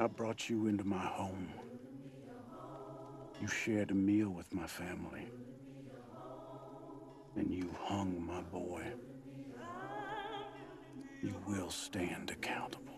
I brought you into my home. You shared a meal with my family. And you hung my boy. You will stand accountable.